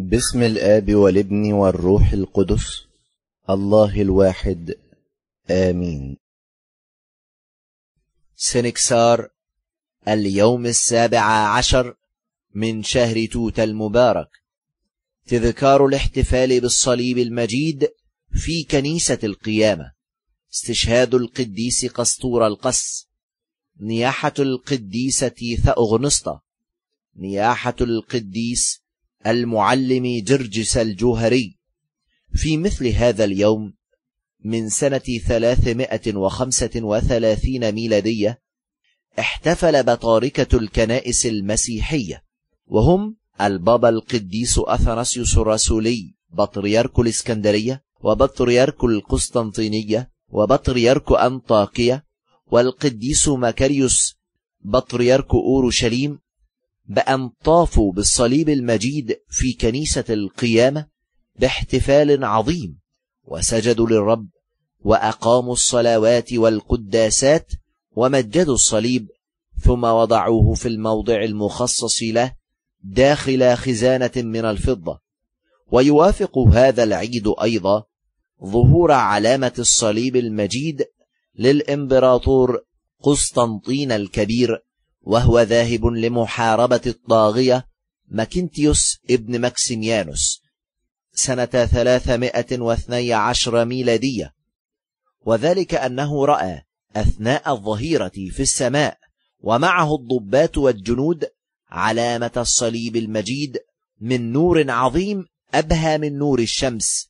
باسم الآب والابن والروح القدس، الله الواحد، آمين. سنكسار، اليوم 17 من شهر توت المبارك، تذكار الاحتفال بالصليب المجيد في كنيسة القيامة، استشهاد القديس قسطور القس، نياحة القديسة ثاؤغنسطا، نياحة القديس المعلم جرجس الجوهري، في مثل هذا اليوم من سنة 335 ميلادية، احتفل بطاركة الكنائس المسيحية، وهم البابا القديس أثناسيوس الرسولي بطريرك الإسكندرية، وبطريرك القسطنطينية، وبطريرك أنطاكية، والقديس ماكنتيوس بطريرك أورشليم، بأن طافوا بالصليب المجيد في كنيسة القيامة باحتفال عظيم، وسجدوا للرب وأقاموا الصلوات والقداسات ومجدوا الصليب، ثم وضعوه في الموضع المخصص له داخل خزانة من الفضة. ويوافق هذا العيد أيضا ظهور علامة الصليب المجيد للإمبراطور قسطنطين الكبير، وهو ذاهب لمحاربة الطاغية ماكنتيوس ابن مكسيميانوس سنة 312 ميلادية، وذلك أنه رأى أثناء الظهيرة في السماء ومعه الضباط والجنود علامة الصليب المجيد من نور عظيم أبهى من نور الشمس،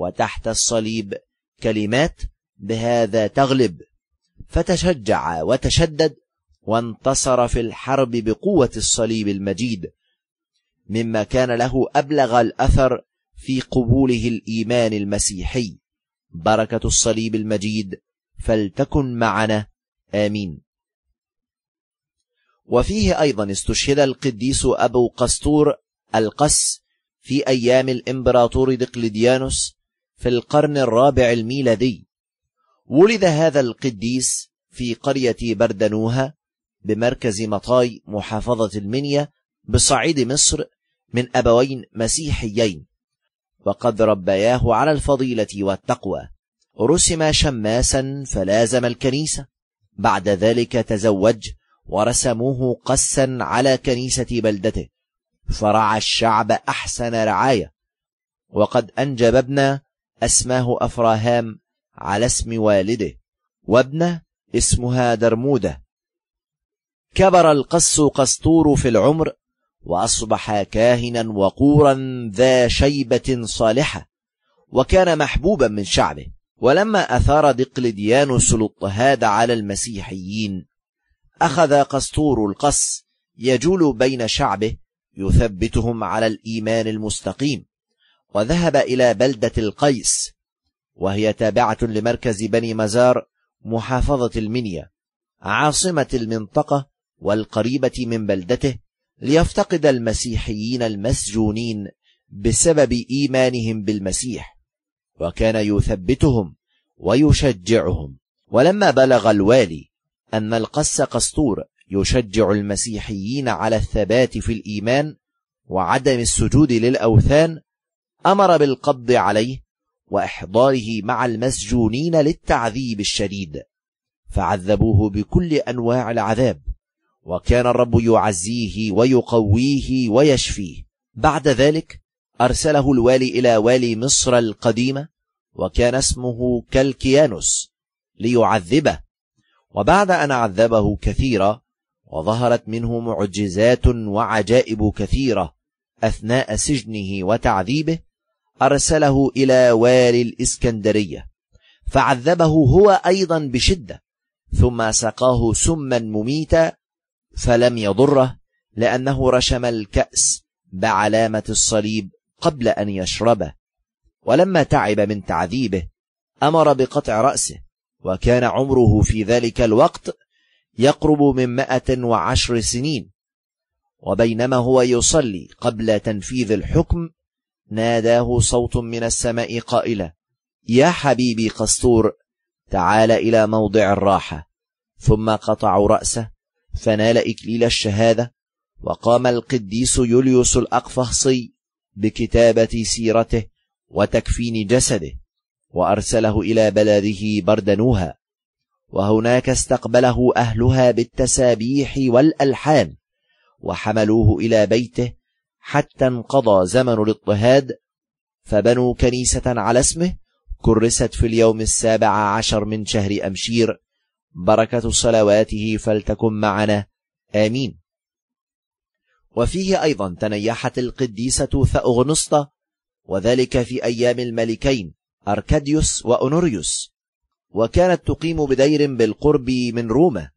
وتحت الصليب كلمات: بهذا تغلب. فتشجع وتشدد وانتصر في الحرب بقوة الصليب المجيد، مما كان له أبلغ الأثر في قبوله الإيمان المسيحي. بركة الصليب المجيد فلتكن معنا، آمين. وفيه أيضا استشهد القديس أبو قسطور القس في أيام الإمبراطور دقلديانوس في القرن 4 الميلادي. ولد هذا القديس في قرية بردنوها بمركز مطاي محافظة المنيا بصعيد مصر من أبوين مسيحيين، وقد ربياه على الفضيلة والتقوى. رسم شماسا فلازم الكنيسة، بعد ذلك تزوج ورسموه قسا على كنيسة بلدته، فرعى الشعب أحسن رعاية، وقد أنجب ابنا أسماه أفراهام على اسم والده، وابنه اسمها درمودة. كبر القس قسطور في العمر وأصبح كاهنا وقورا ذا شيبة صالحة، وكان محبوبا من شعبه. ولما أثار دقلديانوس الاضطهاد على المسيحيين، أخذ قسطور القس يجول بين شعبه يثبتهم على الإيمان المستقيم، وذهب إلى بلدة القيس، وهي تابعة لمركز بني مزار محافظة المنيا، عاصمة المنطقة والقريبة من بلدته، ليفتقد المسيحيين المسجونين بسبب إيمانهم بالمسيح، وكان يثبتهم ويشجعهم. ولما بلغ الوالي أن القس قسطور يشجع المسيحيين على الثبات في الإيمان وعدم السجود للأوثان، أمر بالقبض عليه وإحضاره مع المسجونين للتعذيب الشديد، فعذبوه بكل أنواع العذاب، وكان الرب يعزيه ويقويه ويشفيه. بعد ذلك أرسله الوالي إلى والي مصر القديمة، وكان اسمه كالكيانوس، ليعذبه. وبعد أن عذبه كثيرا، وظهرت منه معجزات وعجائب كثيرة أثناء سجنه وتعذيبه، أرسله إلى والي الإسكندرية، فعذبه هو أيضا بشدة، ثم سقاه سما مميتا، فلم يضره، لأنه رشم الكأس بعلامة الصليب قبل أن يشربه. ولما تعب من تعذيبه، أمر بقطع رأسه، وكان عمره في ذلك الوقت يقرب من 110 سنين. وبينما هو يصلي قبل تنفيذ الحكم، ناداه صوت من السماء قائلا: يا حبيبي قسطور، تعال إلى موضع الراحة. ثم قطعوا رأسه، فنال إكليل الشهادة. وقام القديس يوليوس الأقفحصي بكتابة سيرته وتكفين جسده، وأرسله إلى بلده بردنوها، وهناك استقبله أهلها بالتسابيح والألحان، وحملوه إلى بيته حتى انقضى زمن الاضطهاد، فبنوا كنيسة على اسمه كرست في اليوم 17 من شهر أمشير. بركة صلواته فلتكن معنا، آمين. وفيه أيضا تنيحت القديسة ثاؤغنسطا، وذلك في أيام الملكين أركاديوس وأونوريوس، وكانت تقيم بدير بالقرب من روما،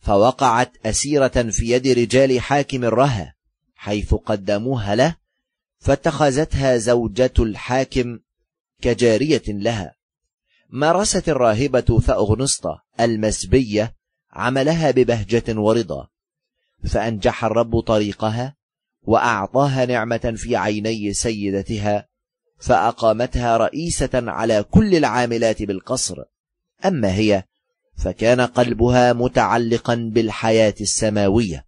فوقعت أسيرة في يد رجال حاكم الرها حيث قدموها له، فاتخذتها زوجة الحاكم كجارية لها. مارست الراهبة ثاؤغنسطا المسبية عملها ببهجة ورضا، فأنجح الرب طريقها وأعطاها نعمة في عيني سيدتها، فأقامتها رئيسة على كل العاملات بالقصر. أما هي فكان قلبها متعلقا بالحياة السماوية،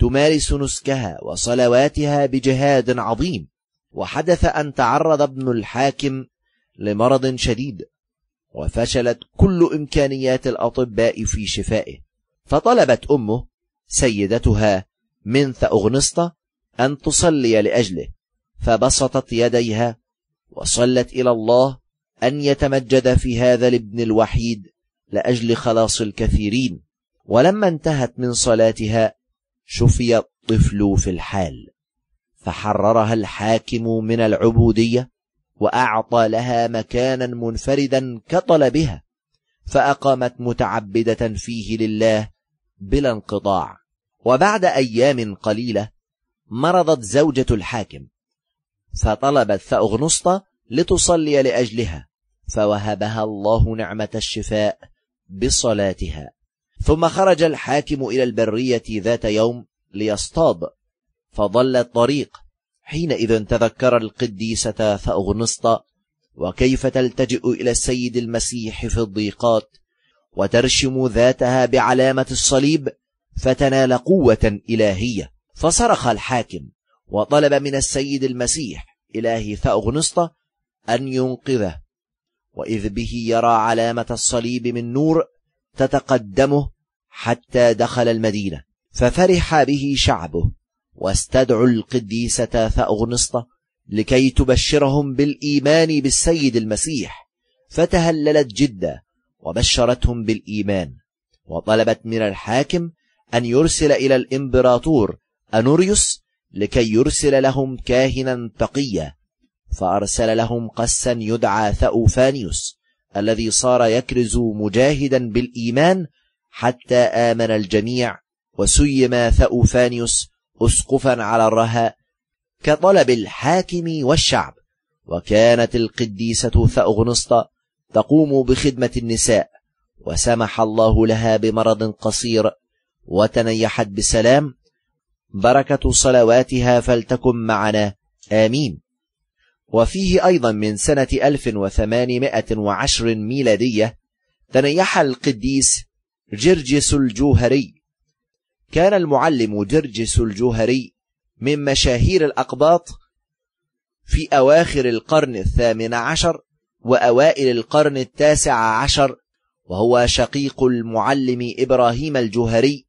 تمارس نسكها وصلواتها بجهاد عظيم. وحدث أن تعرض ابن الحاكم لمرض شديد، وفشلت كل إمكانيات الأطباء في شفائه، فطلبت أمه سيدتها من ثاؤغنسطا أن تصلي لأجله، فبسطت يديها وصلت إلى الله أن يتمجد في هذا الابن الوحيد لأجل خلاص الكثيرين. ولما انتهت من صلاتها شفي الطفل في الحال، فحررها الحاكم من العبودية وأعطى لها مكانا منفردا كطلبها، فأقامت متعبدة فيه لله بلا انقطاع. وبعد أيام قليلة مرضت زوجة الحاكم، فطلبت ثاؤغنسطا لتصلي لأجلها، فوهبها الله نعمة الشفاء بصلاتها. ثم خرج الحاكم إلى البرية ذات يوم ليصطاد، فضل الطريق. حينئذ تذكر القديسة ثاؤغنسطا وكيف تلتجئ إلى السيد المسيح في الضيقات، وترشم ذاتها بعلامة الصليب، فتنال قوة إلهية. فصرخ الحاكم وطلب من السيد المسيح إله ثاؤغنسطا أن ينقذه، وإذ به يرى علامة الصليب من نور تتقدمه حتى دخل المدينة، ففرح به شعبه، واستدعوا القديسة ثاؤغنسطا لكي تبشرهم بالإيمان بالسيد المسيح، فتهللت جدا وبشرتهم بالإيمان. وطلبت من الحاكم أن يرسل إلى الإمبراطور أنوريوس لكي يرسل لهم كاهنا تقيا، فأرسل لهم قسا يدعى ثاوفانيوس، الذي صار يكرز مجاهدا بالإيمان حتى آمن الجميع، وسيم ثاوفانيوس أسقفا على الرها كطلب الحاكم والشعب. وكانت القديسة ثاؤغنسطا تقوم بخدمة النساء، وسمح الله لها بمرض قصير، وتنيحت بسلام. بركة صلواتها فلتكن معنا، آمين. وفيه أيضا من سنة 1810 ميلادية تنيح القديس جرجس الجوهري. كان المعلم جرجس الجوهري من مشاهير الأقباط في أواخر القرن 18 وأوائل القرن 19، وهو شقيق المعلم إبراهيم الجوهري،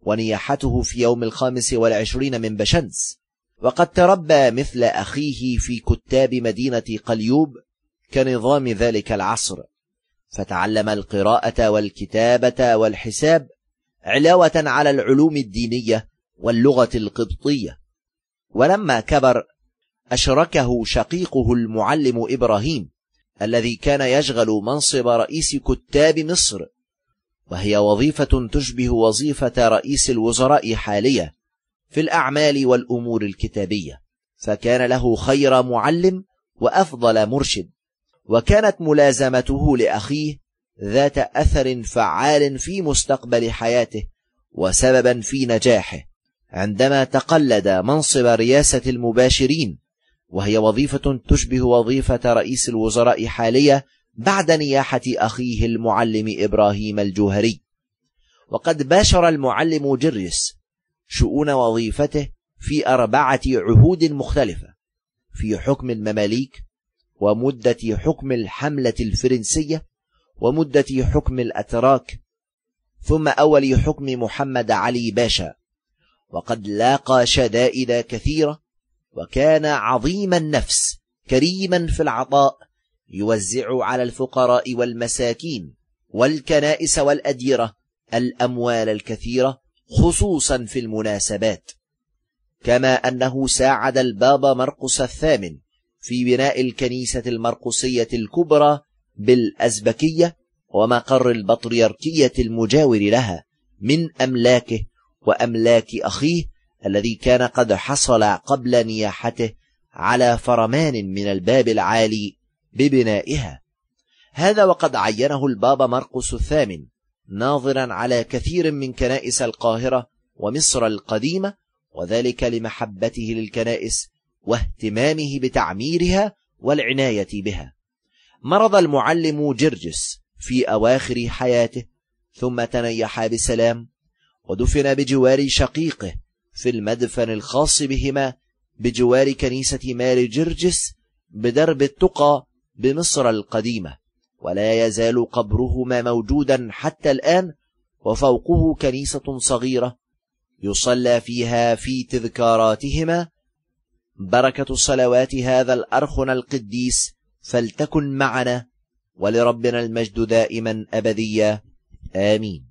ونياحته في يوم 25 من بشنس. وقد تربى مثل أخيه في كتاب مدينة قليوب كنظام ذلك العصر، فتعلم القراءة والكتابة والحساب علاوة على العلوم الدينية واللغة القبطية. ولما كبر أشركه شقيقه المعلم إبراهيم، الذي كان يشغل منصب رئيس كتاب مصر، وهي وظيفة تشبه وظيفة رئيس الوزراء حاليا في الأعمال والأمور الكتابية، فكان له خير معلم وأفضل مرشد. وكانت ملازمته لأخيه ذات أثر فعال في مستقبل حياته، وسببا في نجاحه عندما تقلد منصب رئاسة المباشرين، وهي وظيفة تشبه وظيفة رئيس الوزراء حاليا بعد نياحة أخيه المعلم إبراهيم الجوهري. وقد باشر المعلم جرجس شؤون وظيفته في 4 عهود مختلفة، في حكم المماليك، ومدة حكم الحملة الفرنسية، ومدة حكم الأتراك، ثم أول حكم محمد علي باشا. وقد لاقى شدائد كثيرة، وكان عظيم النفس كريما في العطاء، يوزع على الفقراء والمساكين والكنائس والأديرة الأموال الكثيرة، خصوصا في المناسبات. كما أنه ساعد البابا مرقس الثامن في بناء الكنيسة المرقصية الكبرى بالأزبكية ومقر البطريركية المجاور لها من أملاكه وأملاك أخيه الذي كان قد حصل قبل نياحته على فرمان من الباب العالي ببنائها. هذا وقد عينه البابا مرقس الثامن ناظرا على كثير من كنائس القاهرة ومصر القديمة، وذلك لمحبته للكنائس واهتمامه بتعميرها والعناية بها. مرض المعلم جرجس في أواخر حياته، ثم تنيح بسلام، ودفن بجوار شقيقه في المدفن الخاص بهما بجوار كنيسة مار جرجس بدرب التقى بمصر القديمة، ولا يزال قبرهما موجودا حتى الآن، وفوقه كنيسة صغيرة يصلى فيها في تذكاراتهما. بركة صلوات هذا الأرخن القديس فلتكن معنا، ولربنا المجد دائما أبديا، آمين.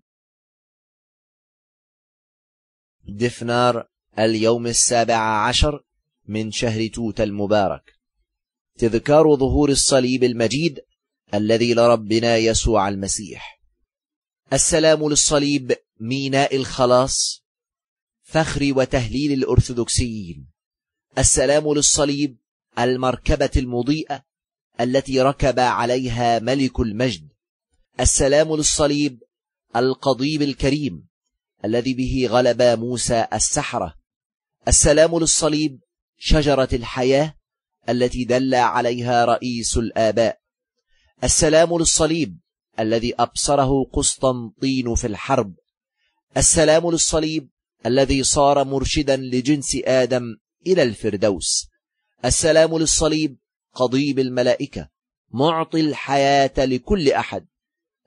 دفنار، اليوم 17 من شهر توت المبارك، تذكار ظهور الصليب المجيد الذي لربنا يسوع المسيح. السلام للصليب، ميناء الخلاص، فخر وتهليل الأرثوذكسيين. السلام للصليب، المركبة المضيئة التي ركب عليها ملك المجد. السلام للصليب، القضيب الكريم الذي به غلب موسى السحرة. السلام للصليب، شجرة الحياة التي دل عليها رئيس الآباء. السلام للصليب، الذي أبصره قسطنطين في الحرب. السلام للصليب، الذي صار مرشدا لجنس آدم إلى الفردوس. السلام للصليب، قضيب الملائكة، معطي الحياة لكل أحد.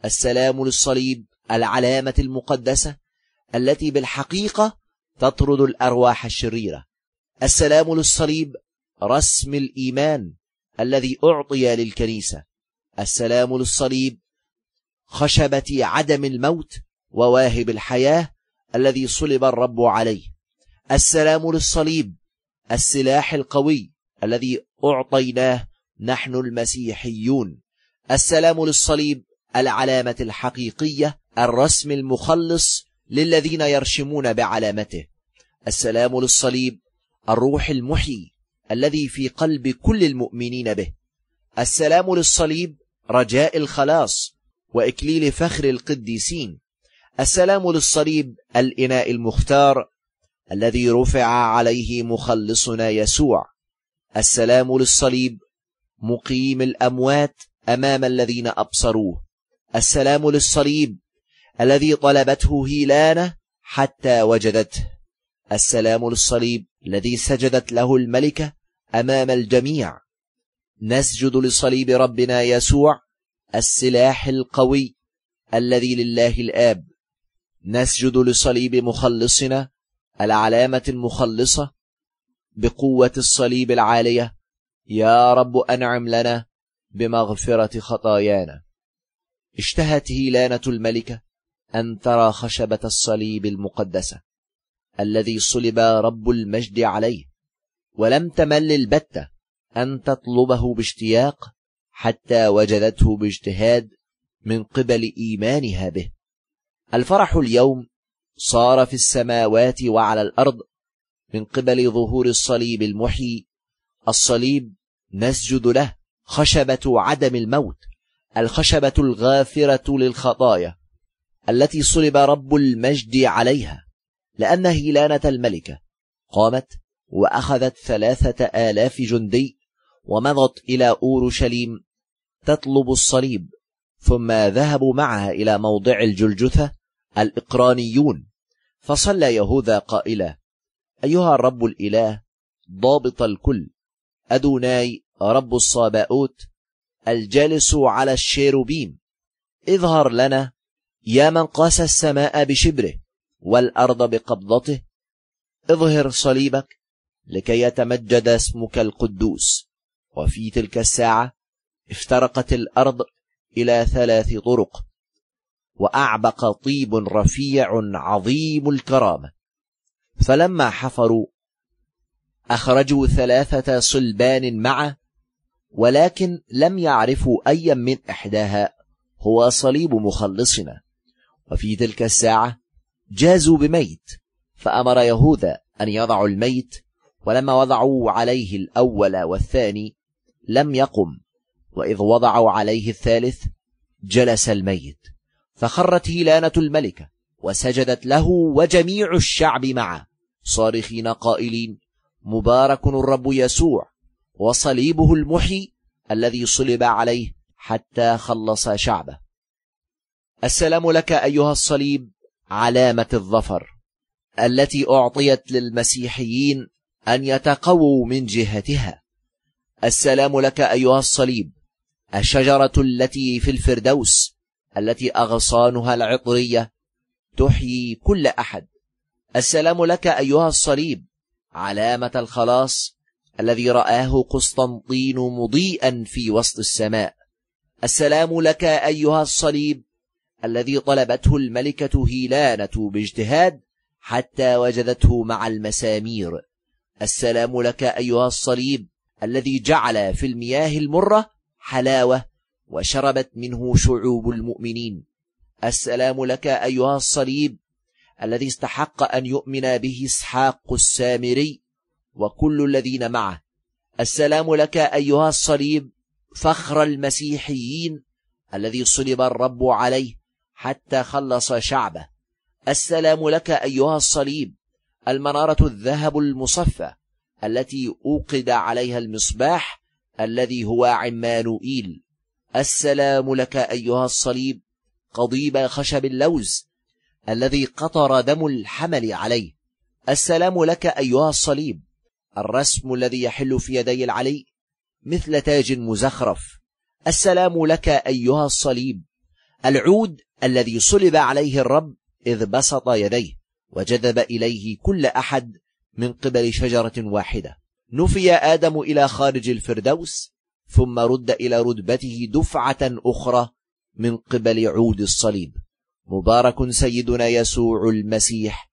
السلام للصليب، العلامة المقدسة التي بالحقيقة تطرد الأرواح الشريرة. السلام للصليب، رسم الإيمان الذي أعطي للكنيسة. السلام للصليب، خشبة عدم الموت وواهب الحياة الذي صلب الرب عليه. السلام للصليب، السلاح القوي الذي أعطيناه نحن المسيحيون. السلام للصليب، العلامة الحقيقية، الرسم المخلص للذين يرشمون بعلامته. السلام للصليب، الروح المحيي الذي في قلب كل المؤمنين به. السلام للصليب، رجاء الخلاص وإكليل فخر القديسين. السلام للصليب، الإناء المختار الذي رفع عليه مخلصنا يسوع. السلام للصليب، مقيم الأموات أمام الذين أبصروه. السلام للصليب، الذي طلبته هيلانة حتى وجدته. السلام للصليب، الذي سجدت له الملكة أمام الجميع. نسجد لصليب ربنا يسوع، السلاح القوي الذي لله الآب. نسجد لصليب مخلصنا، العلامة المخلصة. بقوة الصليب العالية، يا رب أنعم لنا بمغفرة خطايانا. اشتهت هيلانة الملكة أن ترى خشبة الصليب المقدسة الذي صلب رب المجد عليه، ولم تمل البتة أن تطلبه باشتياق حتى وجدته باجتهاد من قبل إيمانها به. الفرح اليوم صار في السماوات وعلى الأرض من قبل ظهور الصليب المحيي. الصليب نسجد له، خشبة عدم الموت، الخشبة الغافرة للخطايا التي صلب رب المجد عليها، لأن هيلانة الملكة قامت وأخذت 3000 جندي ومضت إلى أورشليم تطلب الصليب، ثم ذهبوا معها إلى موضع الجلجثة الإقرانيون. فصلى يهوذا قائلا: أيها الرب الإله ضابط الكل، أدوناي رب الصابئوت الجالس على الشيروبيم، اظهر لنا يا من قاس السماء بشبره والأرض بقبضته، اظهر صليبك لكي يتمجد اسمك القدوس. وفي تلك الساعة افترقت الأرض إلى 3 طرق، وأعبق طيب رفيع عظيم الكرامة، فلما حفروا أخرجوا 3 صلبان معه، ولكن لم يعرفوا أي من إحداها هو صليب مخلصنا. وفي تلك الساعة جازوا بميت، فأمر يهوذا أن يضعوا الميت، ولما وضعوا عليه الأول والثاني لم يقم، وإذ وضعوا عليه الثالث جلس الميت. فخرت هيلانة الملكة وسجدت له وجميع الشعب معه، صارخين قائلين: مبارك الرب يسوع وصليبه المحي الذي صلب عليه حتى خلص شعبه. السلام لك أيها الصليب، علامة الظفر التي أعطيت للمسيحيين أن يتقووا من جهتها. السلام لك أيها الصليب، الشجرة التي في الفردوس التي أغصانها العطرية تحيي كل أحد. السلام لك أيها الصليب، علامة الخلاص الذي رآه قسطنطين مضيئا في وسط السماء. السلام لك أيها الصليب الذي طلبته الملكة هيلانة باجتهاد حتى وجدته مع المسامير. السلام لك أيها الصليب الذي جعل في المياه المرة حلاوة وشربت منه شعوب المؤمنين. السلام لك أيها الصليب الذي استحق أن يؤمن به إسحاق السامري وكل الذين معه. السلام لك أيها الصليب، فخر المسيحيين الذي صلب الرب عليه حتى خلص شعبه. السلام لك أيها الصليب، المنارة الذهب المصفى التي أوقد عليها المصباح الذي هو عمانوئيل. السلام لك أيها الصليب، قضيب خشب اللوز الذي قطر دم الحمل عليه. السلام لك أيها الصليب، الرسم الذي يحل في يدي العلي مثل تاج مزخرف. السلام لك أيها الصليب، العود الذي صلب عليه الرب إذ بسط يديه وجذب إليه كل أحد من قبل شجرة واحدة. نفي آدم إلى خارج الفردوس، ثم رد إلى رتبته دفعة أخرى من قبل عود الصليب. مبارك سيدنا يسوع المسيح